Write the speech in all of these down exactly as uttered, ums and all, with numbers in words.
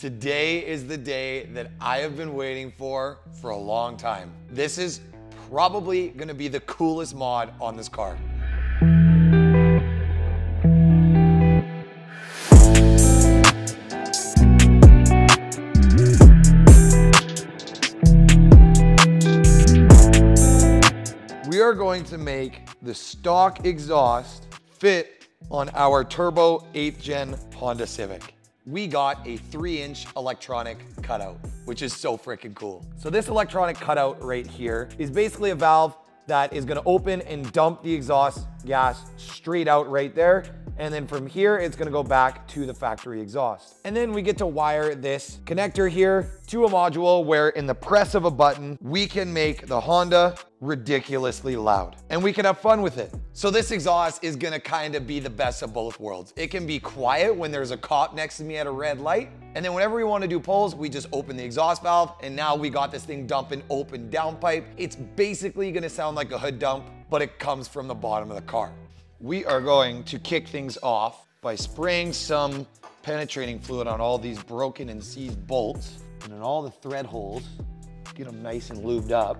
Today is the day that I have been waiting for for a long time. This is probably gonna be the coolest mod on this car. We are going to make the stock exhaust fit on our turbo eighth gen Honda Civic. We got a three inch electronic cutout, which is so freaking cool. So this electronic cutout right here is basically a valve that is gonna open and dump the exhaust gas straight out right there. And then from here, it's gonna go back to the factory exhaust. And then we get to wire this connector here to a module where in the press of a button, we can make the Honda ridiculously loud and we can have fun with it. So this exhaust is gonna kind of be the best of both worlds. It can be quiet when there's a cop next to me at a red light. And then whenever we wanna do pulls, we just open the exhaust valve and now we got this thing dumping open downpipe. It's basically gonna sound like a hood dump, but it comes from the bottom of the car. We are going to kick things off by spraying some penetrating fluid on all these broken and seized bolts and on all the thread holes, get them nice and lubed up.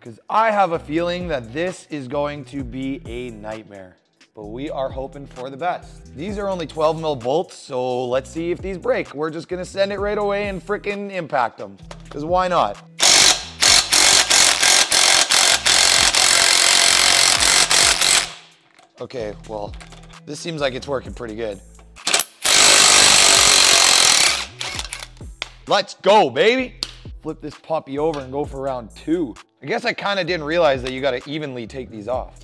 Because I have a feeling that this is going to be a nightmare, but we are hoping for the best. These are only twelve mil bolts, so let's see if these break. We're just gonna send it right away and frickin' impact them, because why not? Okay, well, this seems like it's working pretty good. Let's go, baby. Flip this puppy over and go for round two. I guess I kind of didn't realize that you got to evenly take these off.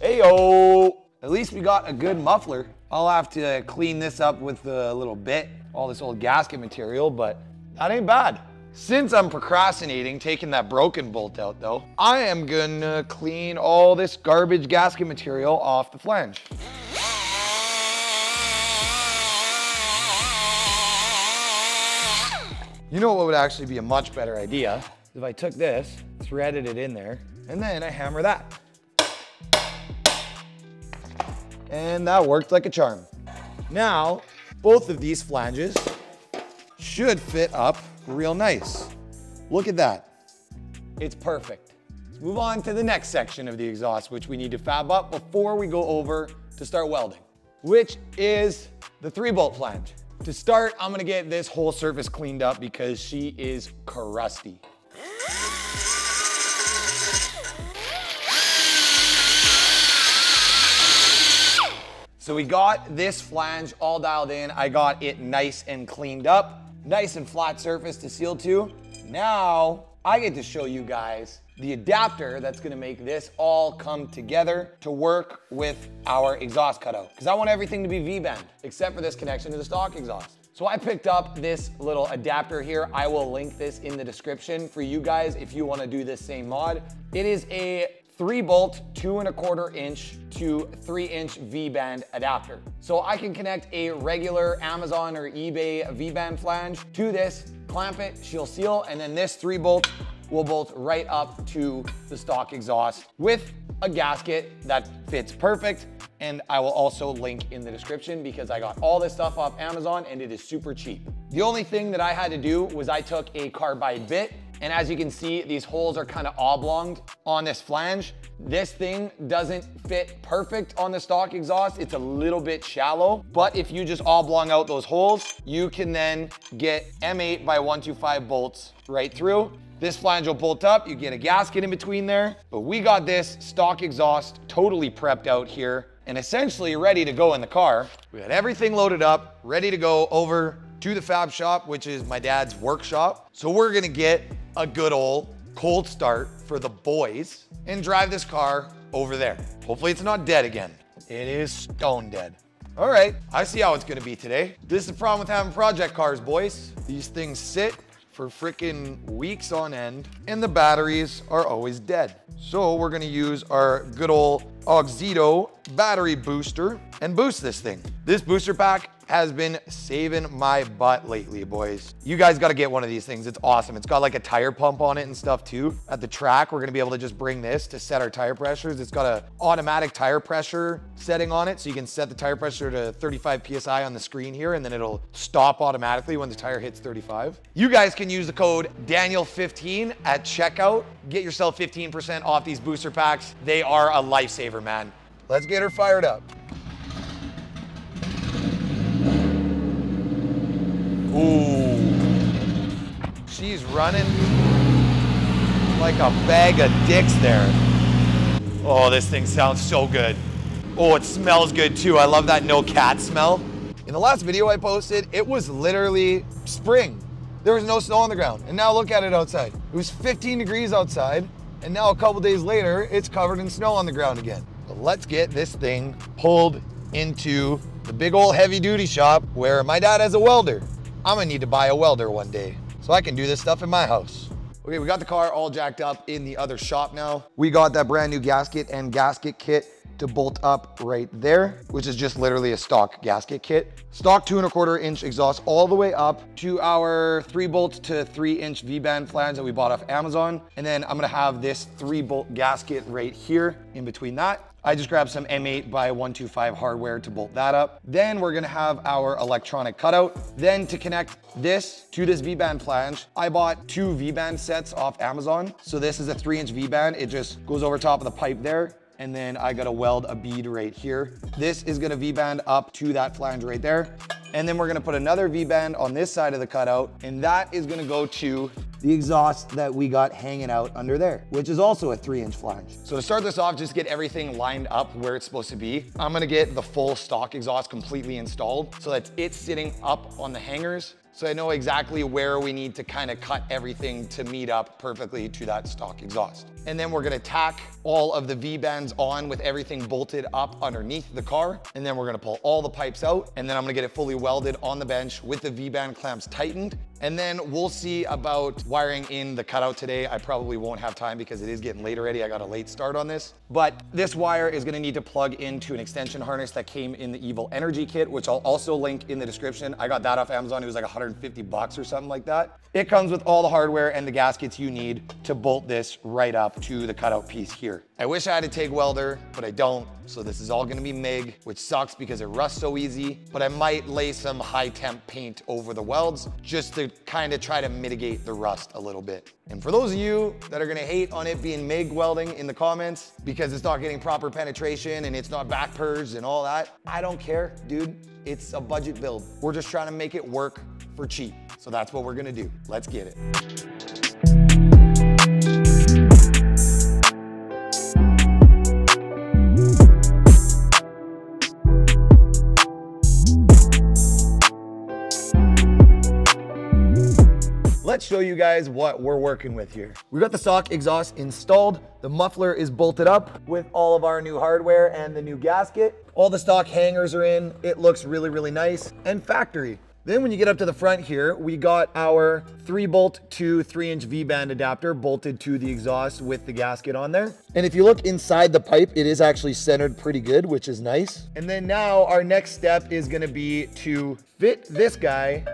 Ayo. At least we got a good muffler. I'll have to clean this up with a little bit, all this old gasket material, but that ain't bad. Since I'm procrastinating taking that broken bolt out though, I am gonna clean all this garbage gasket material off the flange. You know what would actually be a much better idea? If I took this, threaded it in there, and then I hammer that. And that worked like a charm. Now, both of these flanges should fit up real nice. Look at that. It's perfect. Let's move on to the next section of the exhaust, which we need to fab up before we go over to start welding, which is the three bolt flange. To start, I'm gonna get this whole surface cleaned up because she is crusty. So we got this flange all dialed in. I got it nice and cleaned up. Nice and flat surface to seal to. Now, I get to show you guys the adapter that's gonna make this all come together to work with our exhaust cutout. Because I want everything to be V band, except for this connection to the stock exhaust. So I picked up this little adapter here. I will link this in the description for you guys if you wanna do this same mod. It is a three bolt, two and a quarter inch to three inch V band adapter. So I can connect a regular Amazon or eBay V band flange to this, clamp it, she'll seal, and then this three bolt will bolt right up to the stock exhaust with a gasket that fits perfect. And I will also link in the description because I got all this stuff off Amazon and it is super cheap. The only thing that I had to do was I took a carbide bit. And as you can see, these holes are kind of oblonged on this flange. This thing doesn't fit perfect on the stock exhaust. It's a little bit shallow, but if you just oblong out those holes, you can then get M eight by one twenty-five bolts right through. This flange will bolt up, you get a gasket in between there, but we got this stock exhaust totally prepped out here and essentially ready to go in the car. We got everything loaded up, ready to go over to the fab shop, which is my dad's workshop. So we're gonna get a good old cold start for the boys and drive this car over there. Hopefully it's not dead again. It is stone dead. All right, I see how it's gonna be today. This is the problem with having project cars, boys. These things sit for freaking weeks on end and the batteries are always dead. So we're gonna use our good old Auxito battery booster and boost this thing. This booster pack has been saving my butt lately, boys. You guys gotta get one of these things. It's awesome. It's got like a tire pump on it and stuff too. At the track, we're gonna be able to just bring this to set our tire pressures. It's got an automatic tire pressure setting on it, so you can set the tire pressure to thirty-five P S I on the screen here, and then it'll stop automatically when the tire hits thirty-five. You guys can use the code Daniel fifteen at checkout. Get yourself fifteen percent off these booster packs. They are a lifesaver, man. Let's get her fired up. Ooh. She's running like a bag of dicks there. Oh, this thing sounds so good. Oh, it smells good too. I love that no cat smell. In the last video I posted, it was literally spring. There was no snow on the ground. And now look at it outside. It was fifteen degrees outside. And now a couple days later, it's covered in snow on the ground again. But let's get this thing pulled into the big old heavy duty shop where my dad has a welder. I'm gonna need to buy a welder one day so I can do this stuff in my house. Okay, we got the car all jacked up in the other shop now. We got that brand new gasket and gasket kit to bolt up right there, which is just literally a stock gasket kit. Stock two and a quarter inch exhaust all the way up to our three bolt to three inch V band flange that we bought off Amazon. And then I'm gonna have this three bolt gasket right here in between that. I just grabbed some M eight by one twenty-five hardware to bolt that up. Then we're gonna have our electronic cutout. Then to connect this to this V-band flange, I bought two V-band sets off Amazon. So this is a three inch V-band. It just goes over top of the pipe there. And then I gotta weld a bead right here. This is gonna V-band up to that flange right there. And then we're gonna put another V-band on this side of the cutout. And that is gonna go to the exhaust that we got hanging out under there, which is also a three inch flange. So to start this off, just get everything lined up where it's supposed to be. I'm gonna get the full stock exhaust completely installed so that it's sitting up on the hangers. So I know exactly where we need to kind of cut everything to meet up perfectly to that stock exhaust. And then we're gonna tack all of the V-bands on with everything bolted up underneath the car. And then we're gonna pull all the pipes out, and then I'm gonna get it fully welded on the bench with the V-band clamps tightened. And then we'll see about wiring in the cutout today. I probably won't have time because it is getting late already. I got a late start on this. But this wire is gonna need to plug into an extension harness that came in the Evil Energy kit, which I'll also link in the description. I got that off Amazon. It was like one hundred fifty bucks or something like that. It comes with all the hardware and the gaskets you need to bolt this right up to the cutout piece here. I wish I had a TIG welder, but I don't. So this is all gonna be MIG, which sucks because it rusts so easy, but I might lay some high temp paint over the welds just to kind of try to mitigate the rust a little bit. And for those of you that are gonna hate on it being MIG welding in the comments because it's not getting proper penetration and it's not back purged and all that, I don't care, dude. It's a budget build. We're just trying to make it work for cheap. So that's what we're gonna do. Let's get it. Let's show you guys what we're working with here. We got the stock exhaust installed. The muffler is bolted up with all of our new hardware and the new gasket. All the stock hangers are in. It looks really, really nice and factory. Then when you get up to the front here, we got our three bolt to three inch V-band adapter bolted to the exhaust with the gasket on there. And if you look inside the pipe, it is actually centered pretty good, which is nice. And then now our next step is gonna be to fit this guy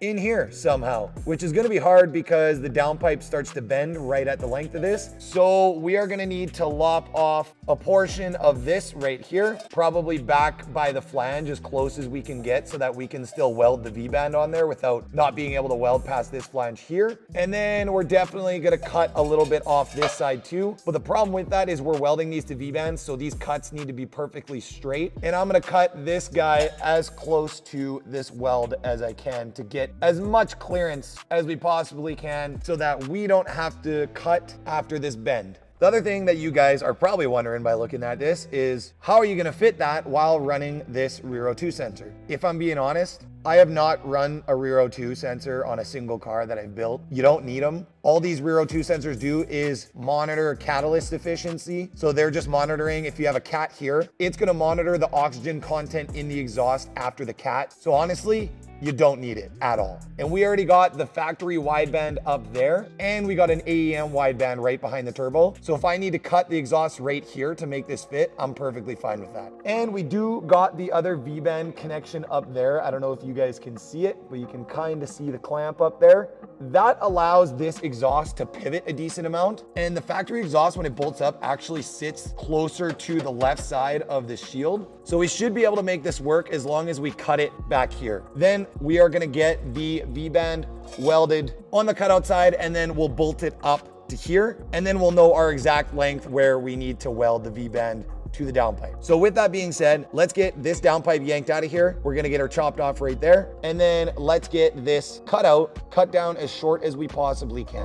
in here somehow, which is gonna be hard because the downpipe starts to bend right at the length of this. So we are gonna need to lop off a portion of this right here, probably back by the flange as close as we can get so that we can still weld the V-band on there without not being able to weld past this flange here. And then we're definitely gonna cut a little bit off this side too. But the problem with that is we're welding these to V-bands, so these cuts need to be perfectly straight. And I'm gonna cut this guy as close to this weld as I can to get as much clearance as we possibly can so that we don't have to cut after this bend. The other thing that you guys are probably wondering by looking at this is how are you gonna fit that while running this rear O two sensor? If I'm being honest, I have not run a rear O two sensor on a single car that I've built. You don't need them. All these rear O two sensors do is monitor catalyst efficiency. So they're just monitoring if you have a cat here, it's gonna monitor the oxygen content in the exhaust after the cat. So honestly, you don't need it at all. And we already got the factory wideband up there, and we got an A E M wideband right behind the turbo. So if I need to cut the exhaust right here to make this fit, I'm perfectly fine with that. And we do got the other V band connection up there. I don't know if you guys can see it, but you can kind of see the clamp up there. That allows this exhaust to pivot a decent amount. And the factory exhaust, when it bolts up, actually sits closer to the left side of the shield. So we should be able to make this work as long as we cut it back here. Then we are gonna get the V band welded on the cutout side, and then we'll bolt it up to here. And then we'll know our exact length where we need to weld the V band to the downpipe. So with that being said, let's get this downpipe yanked out of here. We're gonna get her chopped off right there. And then let's get this cutout cut down as short as we possibly can.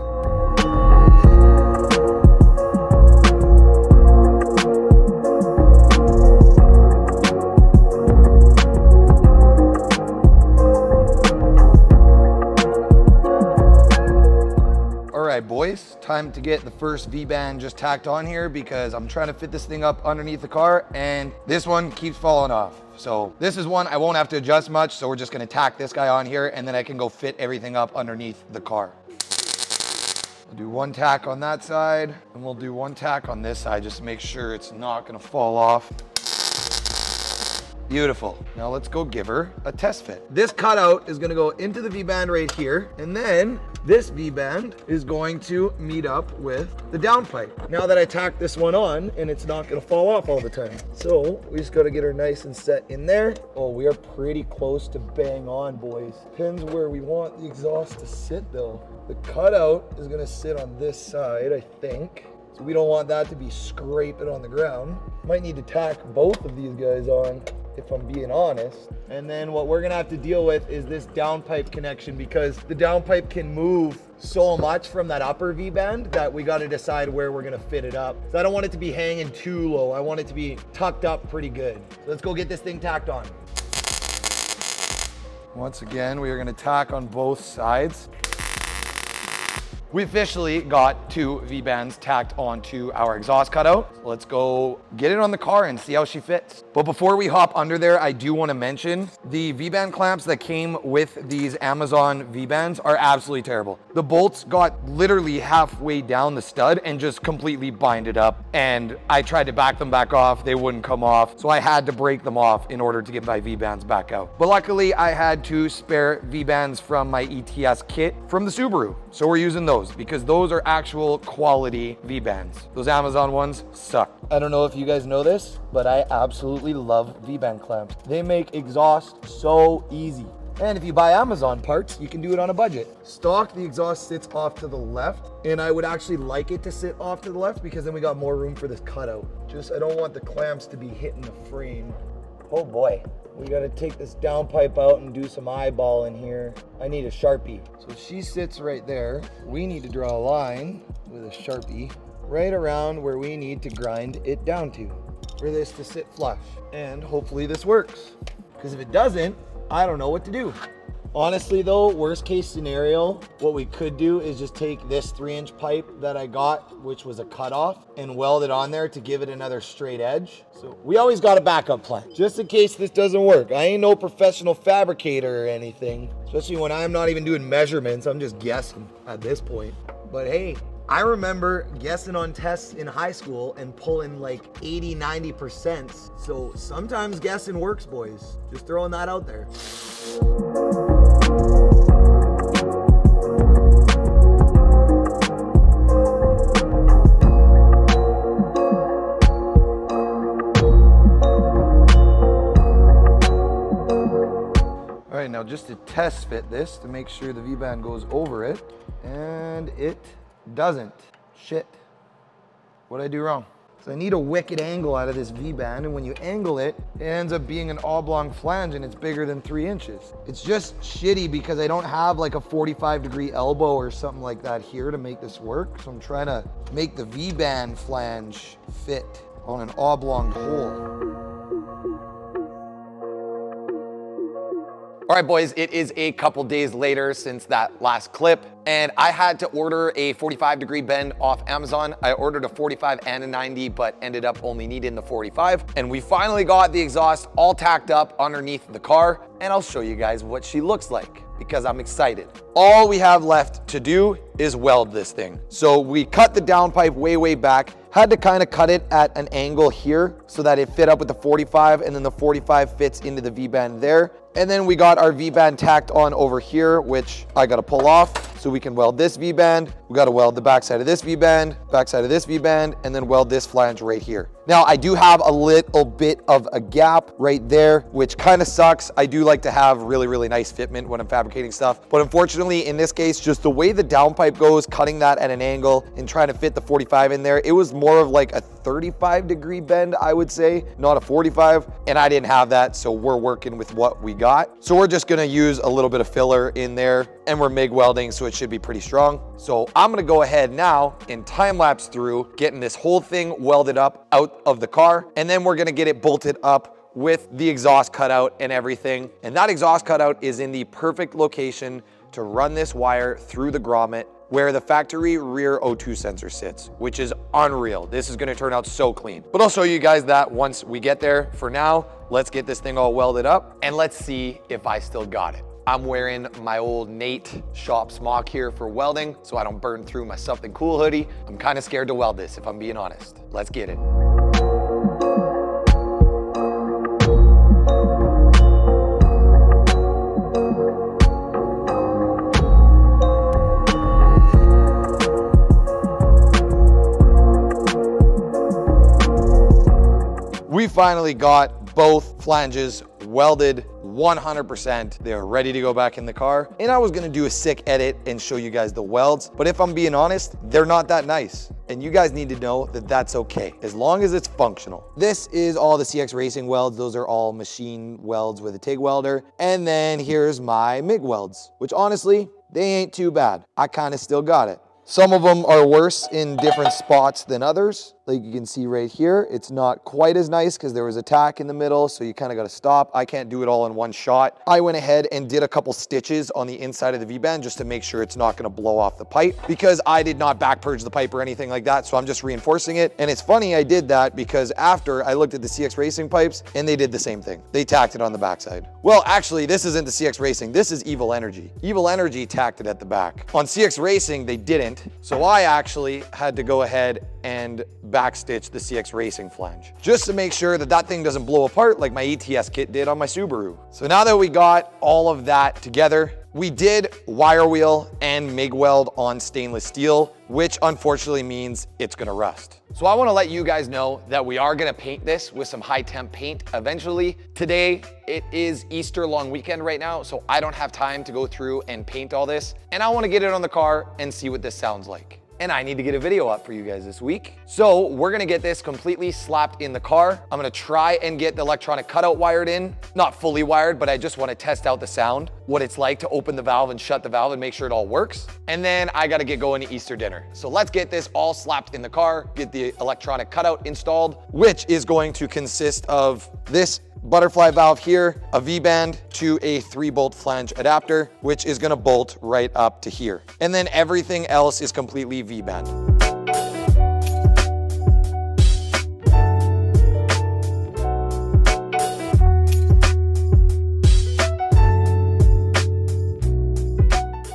Boys, time to get the first V band just tacked on here, because I'm trying to fit this thing up underneath the car and this one keeps falling off. So this is one I won't have to adjust much, so we're just going to tack this guy on here and then I can go fit everything up underneath the car. We'll do one tack on that side and we'll do one tack on this side just to make sure it's not going to fall off. Beautiful. Now let's go give her a test fit. This cutout is going to go into the V band right here, and then this V band is going to meet up with the downpipe. Now that I tacked this one on, and it's not going to fall off all the time. So we just got to get her nice and set in there. Oh, we are pretty close to bang on, boys. Depends where we want the exhaust to sit though. The cutout is going to sit on this side, I think. So we don't want that to be scraping on the ground. Might need to tack both of these guys on, if I'm being honest. And then what we're gonna have to deal with is this downpipe connection, because the downpipe can move so much from that upper V band that we gotta decide where we're gonna fit it up. So I don't want it to be hanging too low. I want it to be tucked up pretty good. So let's go get this thing tacked on. Once again, we are gonna tack on both sides. We officially got two V bands tacked onto our exhaust cutout. Let's go get it on the car and see how she fits. But before we hop under there, I do want to mention the V band clamps that came with these Amazon V bands are absolutely terrible. The bolts got literally halfway down the stud and just completely binded up. And I tried to back them back off. They wouldn't come off. So I had to break them off in order to get my V bands back out. But luckily I had two spare V bands from my E T S kit from the Subaru. So we're using those, because those are actual quality V bands. Those Amazon ones suck. I don't know if you guys know this, but I absolutely love V band clamps. They make exhaust so easy. And if you buy Amazon parts, you can do it on a budget. Stock, the exhaust sits off to the left, and I would actually like it to sit off to the left because then we got more room for this cutout. Just, I don't want the clamps to be hitting the frame. Oh boy, we gotta take this downpipe out and do some eyeball in here. I need a Sharpie. So she sits right there. We need to draw a line with a Sharpie right around where we need to grind it down to for this to sit flush. And hopefully this works, because if it doesn't, I don't know what to do. Honestly though, worst case scenario, what we could do is just take this three inch pipe that I got, which was a cutoff, and weld it on there to give it another straight edge. So we always got a backup plan, just in case this doesn't work. I ain't no professional fabricator or anything, especially when I'm not even doing measurements. I'm just guessing at this point. But hey, I remember guessing on tests in high school and pulling like eighty, ninety percent. So sometimes guessing works, boys. Just throwing that out there. All right, now just to test fit this to make sure the V band goes over it, and it doesn't. Shit, what'd I do wrong? So I need a wicked angle out of this V band, and when you angle it, it ends up being an oblong flange and it's bigger than three inches. It's just shitty because I don't have like a forty-five degree elbow or something like that here to make this work. So I'm trying to make the V band flange fit on an oblong hole. All right, boys, it is a couple days later since that last clip, and I had to order a forty-five degree bend off Amazon. I ordered a forty-five and a ninety, but ended up only needing the forty-five. And we finally got the exhaust all tacked up underneath the car, and I'll show you guys what she looks like because I'm excited. All we have left to do is weld this thing. So we cut the downpipe way, way back. Had to kind of cut it at an angle here so that it fit up with the forty-five, and then the forty-five fits into the V band there. And then we got our V band tacked on over here, which I gotta pull off so we can weld this V band. We gotta weld the backside of this V band, backside of this V band, and then weld this flange right here. Now I do have a little bit of a gap right there, which kind of sucks. I do like to have really, really nice fitment when I'm fabricating stuff. But unfortunately in this case, just the way the downpipe goes, cutting that at an angle and trying to fit the forty-five in there, it was more of like a thirty-five degree bend, I would say, not a forty-five. And I didn't have that, so we're working with what we got. So we're just gonna use a little bit of filler in there, and we're MIG welding, so it should be pretty strong. So I'm gonna go ahead now and time lapse through getting this whole thing welded up out of the car, and then we're gonna get it bolted up with the exhaust cutout and everything. And that exhaust cutout is in the perfect location to run this wire through the grommet where the factory rear O two sensor sits, which is unreal. This is gonna turn out so clean. But I'll show you guys that once we get there. For now, let's get this thing all welded up and let's see if I still got it. I'm wearing my old Nate shop smock here for welding so I don't burn through my Something Cool hoodie. I'm kind of scared to weld this, if I'm being honest. Let's get it. We finally got both flanges welded one hundred percent. They are ready to go back in the car. And I was gonna do a sick edit and show you guys the welds, but if I'm being honest, they're not that nice. And you guys need to know that that's okay, as long as it's functional. This is all the C X Racing welds. Those are all machine welds with a TIG welder. And then here's my MIG welds, which honestly, they ain't too bad. I kind of still got it. Some of them are worse in different spots than others. Like you can see right here, it's not quite as nice because there was a tack in the middle, so you kind of got to stop. I can't do it all in one shot. I went ahead and did a couple stitches on the inside of the V-band just to make sure it's not going to blow off the pipe, because I did not back purge the pipe or anything like that, so I'm just reinforcing it. And it's funny I did that because after I looked at the C X Racing pipes and they did the same thing. They tacked it on the backside. Well, actually, this isn't the C X Racing. This is Evil Energy. Evil Energy tacked it at the back. On C X Racing, they didn't, so I actually had to go ahead and backstitch the C X Racing flange just to make sure that that thing doesn't blow apart like my E T S kit did on my Subaru. So now that we got all of that together, we did wire wheel and MIG weld on stainless steel, which unfortunately means it's gonna rust. So I wanna let you guys know that we are gonna paint this with some high temp paint eventually. Today, it is Easter long weekend right now, so I don't have time to go through and paint all this. And I wanna get it on the car and see what this sounds like. And I need to get a video up for you guys this week. So we're gonna get this completely slapped in the car. I'm gonna try and get the electronic cutout wired in. Not fully wired, but I just wanna test out the sound, what it's like to open the valve and shut the valve and make sure it all works. And then I gotta get going to Easter dinner. So let's get this all slapped in the car, get the electronic cutout installed, which is going to consist of this butterfly valve here, a V-band to a three bolt flange adapter, which is gonna bolt right up to here. And then everything else is completely V-band.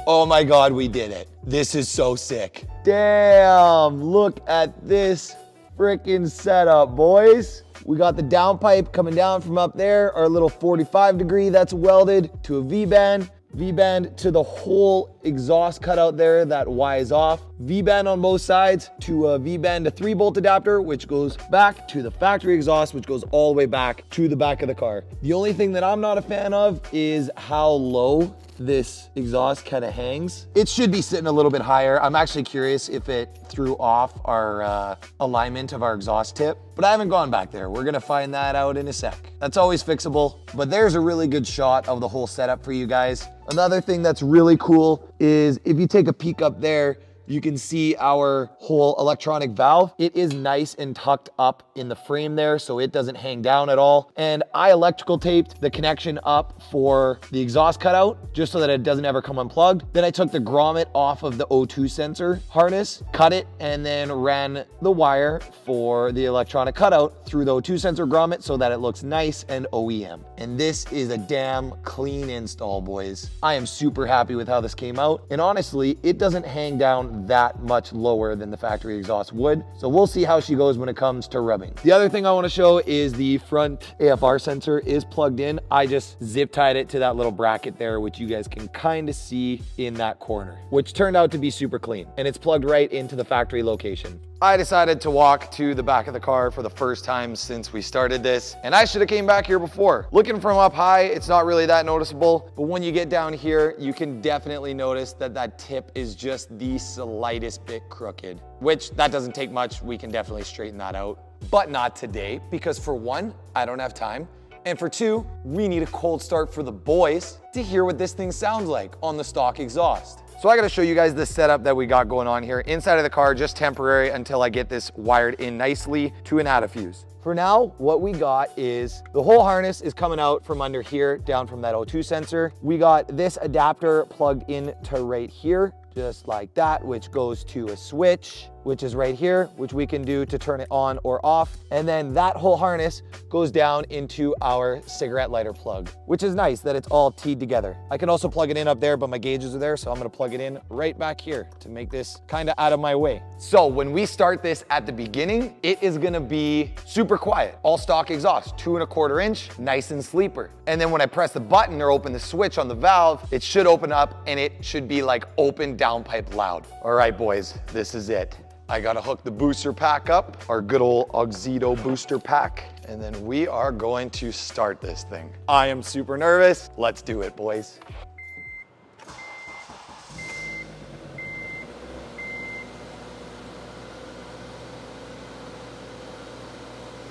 Oh my God, we did it. This is so sick. Damn, look at this freaking setup, boys. We got the downpipe coming down from up there, our little forty-five degree that's welded to a V-band, V-band to the whole exhaust cutout there that Y's off, V-band on both sides to a V-band to three bolt adapter, which goes back to the factory exhaust, which goes all the way back to the back of the car. The only thing that I'm not a fan of is how low this exhaust kind of hangs. It should be sitting a little bit higher. I'm actually curious if it threw off our uh, alignment of our exhaust tip, but I haven't gone back there. We're gonna find that out in a sec. That's always fixable, but there's a really good shot of the whole setup for you guys. Another thing that's really cool is if you take a peek up there, you can see our whole electronic valve. It is nice and tucked up in the frame there, so it doesn't hang down at all. And I electrical taped the connection up for the exhaust cutout, just so that it doesn't ever come unplugged. Then I took the grommet off of the O two sensor harness, cut it, and then ran the wire for the electronic cutout through the O two sensor grommet so that it looks nice and O E M. And this is a damn clean install, boys. I am super happy with how this came out. And honestly, it doesn't hang down that much lower than the factory exhaust would. So we'll see how she goes when it comes to rubbing. The other thing I wanna show is the front A F R sensor is plugged in. I just zip tied it to that little bracket there, which you guys can kind of see in that corner, which turned out to be super clean. And it's plugged right into the factory location. I decided to walk to the back of the car for the first time since we started this, and I should have came back here before. Looking from up high, it's not really that noticeable, but when you get down here, you can definitely notice that that tip is just the slightest bit crooked, which that doesn't take much. We can definitely straighten that out, but not today, because for one, I don't have time. And for two, we need a cold start for the boys to hear what this thing sounds like on the stock exhaust. So I gotta show you guys the setup that we got going on here inside of the car, just temporary until I get this wired in nicely to an A D A fuse. For now, what we got is the whole harness is coming out from under here, down from that O two sensor. We got this adapter plugged in to right here, just like that, which goes to a switch, which is right here, which we can do to turn it on or off. And then that whole harness goes down into our cigarette lighter plug, which is nice that it's all teed together. I can also plug it in up there, but my gauges are there, so I'm gonna plug it in right back here to make this kind of out of my way. So when we start this at the beginning, it is gonna be super quiet. All stock exhaust, two and a quarter inch, nice and sleeper. And then when I press the button or open the switch on the valve, it should open up and it should be like open downpipe loud. All right, boys, this is it. I gotta hook the booster pack up, our good old Auxito booster pack, and then we are going to start this thing. I am super nervous. Let's do it, boys.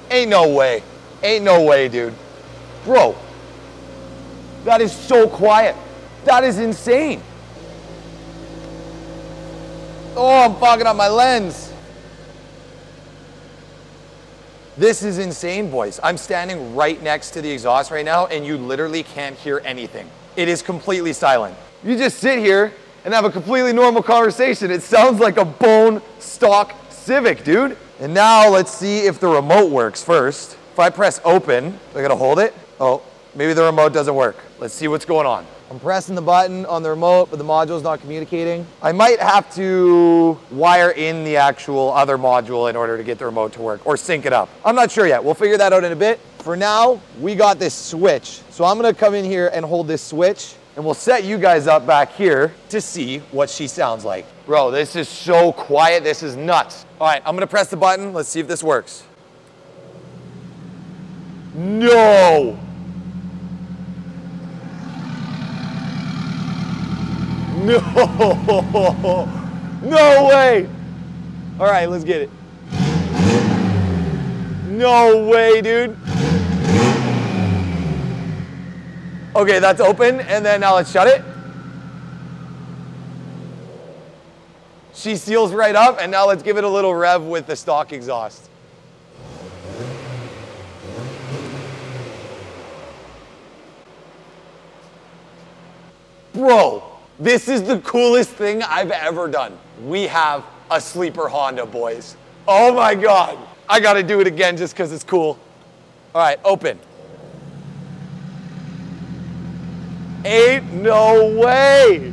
Ain't no way. Ain't no way, dude. Bro, that is so quiet. That is insane. Oh, I'm fogging up my lens. This is insane, boys. I'm standing right next to the exhaust right now and you literally can't hear anything. It is completely silent. You just sit here and have a completely normal conversation. It sounds like a bone stock Civic, dude. And now let's see if the remote works first. If I press open, do I gotta hold it? Oh, maybe the remote doesn't work. Let's see what's going on. I'm pressing the button on the remote, but the module's not communicating. I might have to wire in the actual other module in order to get the remote to work or sync it up. I'm not sure yet. We'll figure that out in a bit. For now, we got this switch. So I'm gonna come in here and hold this switch and we'll set you guys up back here to see what she sounds like. Bro, this is so quiet. This is nuts. All right, I'm gonna press the button. Let's see if this works. No. No, no way. All right, let's get it. No way, dude. Okay, that's open, and then now let's shut it. She seals right up, and now let's give it a little rev with the stock exhaust. Bro. This is the coolest thing I've ever done. We have a sleeper Honda, boys. Oh my God. I gotta do it again just cause it's cool. All right, open. Ain't no way.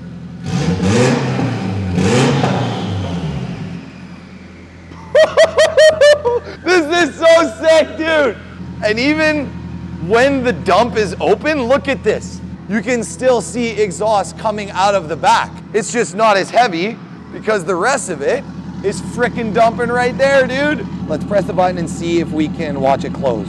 This is so sick, dude. And even when the dump is open, look at this. You can still see exhaust coming out of the back. It's just not as heavy because the rest of it is frickin' dumping right there, dude. Let's press the button and see if we can watch it close.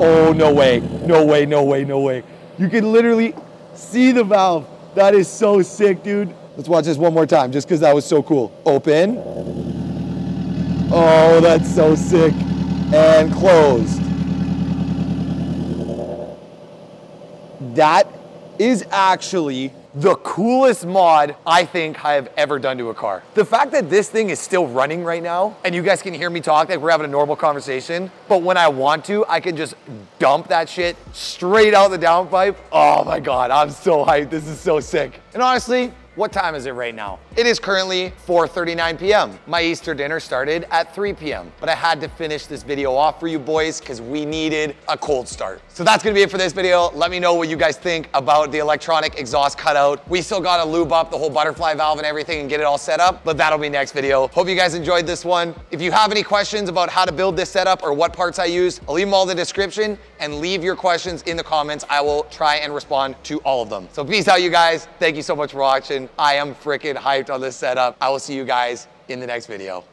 Oh, no way, no way, no way, no way. You can literally see the valve. That is so sick, dude. Let's watch this one more time just because that was so cool. Open. Oh, that's so sick. And closed. That is actually the coolest mod I think I have ever done to a car. The fact that this thing is still running right now, and you guys can hear me talk like we're having a normal conversation, but when I want to, I can just dump that shit straight out the downpipe. Oh my God, I'm so hyped. This is so sick. And honestly, what time is it right now? It is currently four thirty-nine p m My Easter dinner started at three p m But I had to finish this video off for you boys because we needed a cold start. So that's gonna be it for this video. Let me know what you guys think about the electronic exhaust cutout. We still gotta lube up the whole butterfly valve and everything and get it all set up, but that'll be next video. Hope you guys enjoyed this one. If you have any questions about how to build this setup or what parts I use, I'll leave them all in the description, and leave your questions in the comments. I will try and respond to all of them. So peace out, you guys. Thank you so much for watching. I am freaking hyped on this setup. I will see you guys in the next video.